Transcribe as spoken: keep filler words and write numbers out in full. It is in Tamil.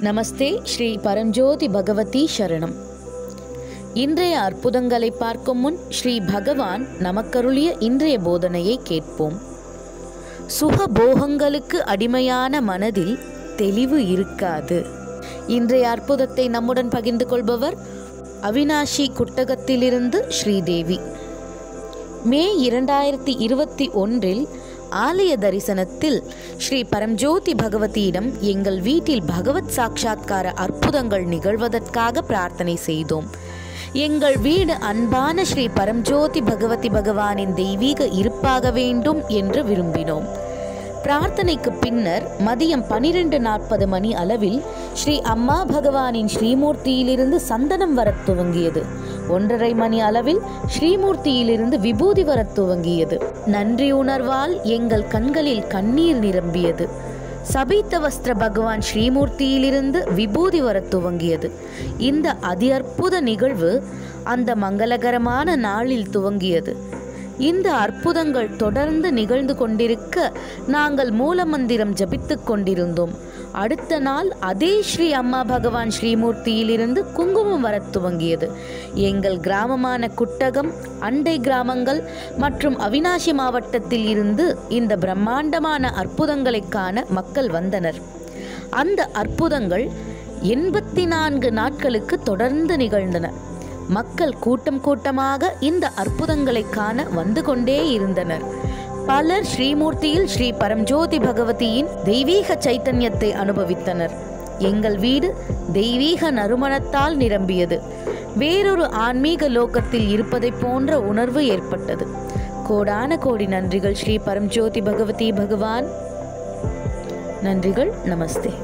नमस्ते श्री परंजोति भगवती शरणम। இன்றைய அற்புதங்களை பார்க்கும் முன் ஸ்ரீ பகவான் நமக்கருளிய இன்றைய போதனையை கேட்போம்। சுக போகங்களுக்கு அடிமையான மனதில் தெளிவு இருக்காது। இன்றைய அற்புதத்தை நம்முடன் பகிர்ந்து கொள்பவர் அவினாஷி குட்டகத்திலிருந்து ஸ்ரீதேவி। மே இரண்டாயிரத்தி இருபத்தி ஒன்றில் ஆலய தரிசனத்தில் ஸ்ரீ பரம்ஜோதி பகவதியிடம் எங்கள் வீட்டில் பகவத் சாட்சாத்கார அற்புதங்கள் நிகழ்வதற்காக பிரார்த்தனை செய்தோம்। எங்கள் வீடு அன்பான ஸ்ரீ பரம்ஜோதி பகவதி பகவானின் தெய்வீக இருப்பாக வேண்டும் என்று விரும்பினோம்। பிரார்த்தனைக்கு பின்னர் மதியம் பனிரெண்டு நாற்பது மணி அளவில் ஸ்ரீ அம்மா பகவானின் ஸ்ரீமூர்த்தியிலிருந்து சந்தனம் வரத் துவங்கியது। ஒன்றரை மணி அளவில் ஸ்ரீமூர்த்தியிலிருந்து விபூதி வரத் துவங்கியது। நன்றி உணர்வால் எங்கள் கண்களில் கண்ணீர் நிரம்பியது। சபீத்த வஸ்திர பகவான் ஸ்ரீமூர்த்தியிலிருந்து விபூதி வரத் துவங்கியது। இந்த அதி அற்புத நிகழ்வு அந்த மங்களகரமான நாளில் துவங்கியது। இந்த அற்புதங்கள் தொடர்ந்து நிகழ்ந்து கொண்டிருக்க நாங்கள் மூலமந்திரம் ஜபித்து கொண்டிருந்தோம்। அடுத்த நாள் அதே ஸ்ரீ அம்மா பகவான் ஸ்ரீமூர்த்தியிலிருந்து குங்குமம் வரத் துவங்கியது। எங்கள் கிராமமான குட்டகம், அண்டை கிராமங்கள் மற்றும் அவினாஷி மாவட்டத்தில் இருந்து இந்த பிரம்மாண்டமான அற்புதங்களை காண மக்கள் வந்தனர்। அந்த அற்புதங்கள் எண்பத்தி நான்கு நாட்களுக்கு தொடர்ந்து நிகழ்ந்தன। மக்கள் கூட்டம் கூட்டமாக இந்த அற்புதங்களை காண வந்து கொண்டே இருந்தனர்। பலர் ஸ்ரீமூர்த்தியில் ஸ்ரீ பரம்ஜோதி பகவதியின் தெய்வீக சைத்தன்யத்தை அனுபவித்தனர்। எங்கள் வீடு தெய்வீக நறுமணத்தால் நிரம்பியது। வேறொரு ஆன்மீக லோகத்தில் இருப்பதை போன்ற உணர்வு ஏற்பட்டது। கோடான கோடி நன்றிகள் ஸ்ரீ பரம்ஜோதி பகவதி பகவான், நன்றிகள், நமஸ்தே।